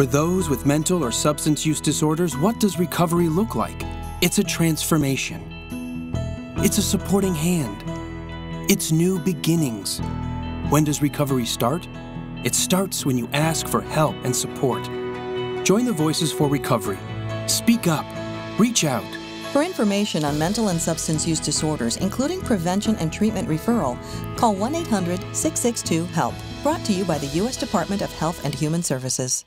For those with mental or substance use disorders, what does recovery look like? It's a transformation. It's a supporting hand. It's new beginnings. When does recovery start? It starts when you ask for help and support. Join the Voices for Recovery. Speak up. Reach out. For information on mental and substance use disorders, including prevention and treatment referral, call 1-800-662-HELP. Brought to you by the U.S. Department of Health and Human Services.